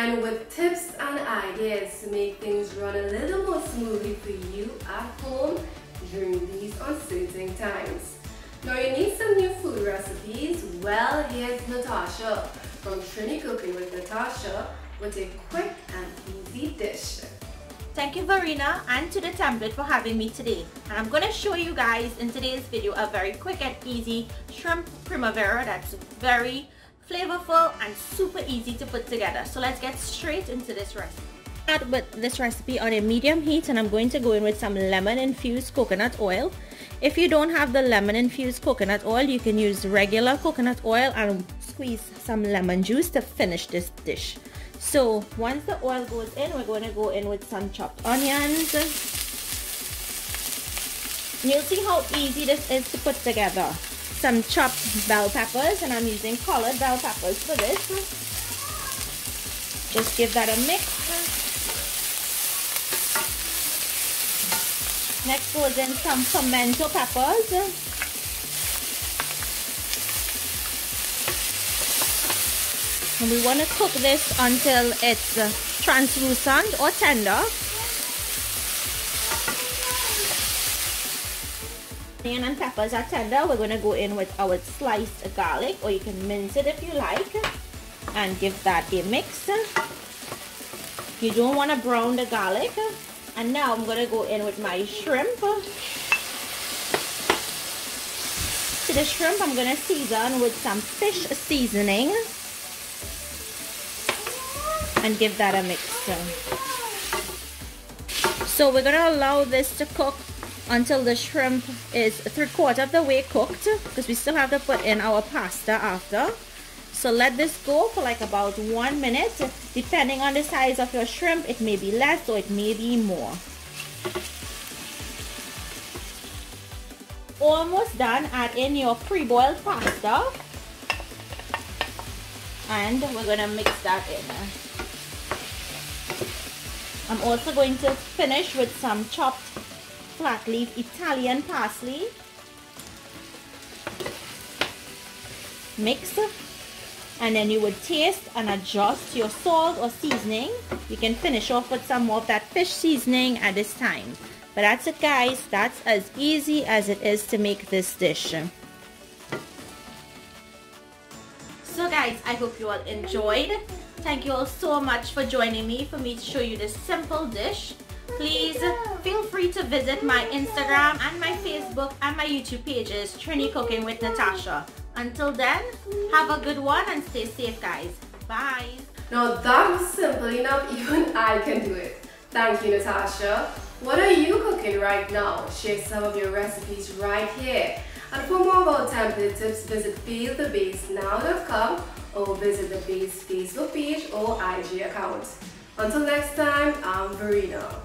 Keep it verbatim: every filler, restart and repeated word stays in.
And with tips and ideas to make things run a little more smoothly for you at home during these uncertain times. Now you need some new food recipes? Well, here's Natasha from Trini Cooking with Natasha with a quick and easy dish. Thank you, Verena, and to The Template for having me today. And I'm going to show you guys in today's video a very quick and easy shrimp primavera that's very flavorful and super easy to put together. So let's get straight into this recipe. Start with this recipe on a medium heat, and I'm going to go in with some lemon infused coconut oil. If you don't have the lemon infused coconut oil, you can use regular coconut oil and squeeze some lemon juice to finish this dish. So once the oil goes in, we're going to go in with some chopped onions. You'll see how easy this is to put together. Some chopped bell peppers, and I'm using colored bell peppers for this. Just give that a mix. Next goes in some pimento peppers. And we want to cook this until it's translucent or tender. Onion and peppers are tender, we're going to go in with our sliced garlic, or you can mince it if you like, and give that a mix. You don't want to brown the garlic. And now I'm going to go in with my shrimp. To the shrimp I'm going to season with some fish seasoning and give that a mix. So we're going to allow this to cook until the shrimp is three quarter of the way cooked, because we still have to put in our pasta after. So let this go for like about one minute. Depending on the size of your shrimp, it may be less or it may be more. Almost done, add in your pre-boiled pasta. And we're gonna mix that in. I'm also going to finish with some chopped flat leaf Italian parsley. Mix, and then you would taste and adjust your salt or seasoning. You can finish off with some more of that fish seasoning at this time. But that's it, guys. That's as easy as it is to make this dish. So guys, I hope you all enjoyed. Thank you all so much for joining me for me to show you this simple dish. Please feel free to visit my Instagram and my Facebook and my YouTube pages, Trini Cooking with Natasha. Until then, have a good one and stay safe, guys. Bye. Now that was simple enough, even I can do it. Thank you, Natasha. What are you cooking right now? Share some of your recipes right here. And for more about template tips, visit feel the bass now dot com or visit the Bass Facebook page or I G account. Until next time, I'm Verena.